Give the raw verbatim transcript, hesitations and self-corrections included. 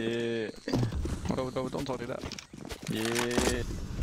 Yeah. Go, go, don't talk to that. Yeah.